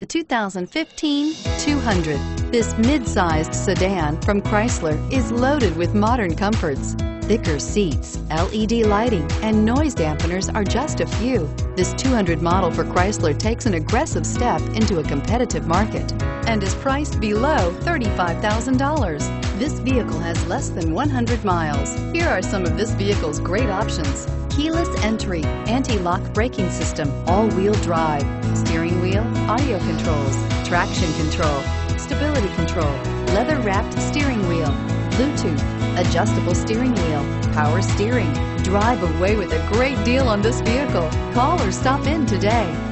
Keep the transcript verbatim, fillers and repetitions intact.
The two thousand fifteen two hundred. This mid-sized sedan from Chrysler is loaded with modern comforts. Thicker seats, L E D lighting, and noise dampeners are just a few. This two hundred model for Chrysler takes an aggressive step into a competitive market and is priced below thirty-five thousand dollars. This vehicle has less than one hundred miles. Here are some of this vehicle's great options: keyless entry, anti-lock braking system, all-wheel drive, steering wheel audio controls, traction control, stability control, leather-wrapped steering wheel, Bluetooth, adjustable steering wheel, power steering. Drive away with a great deal on this vehicle. Call or stop in today.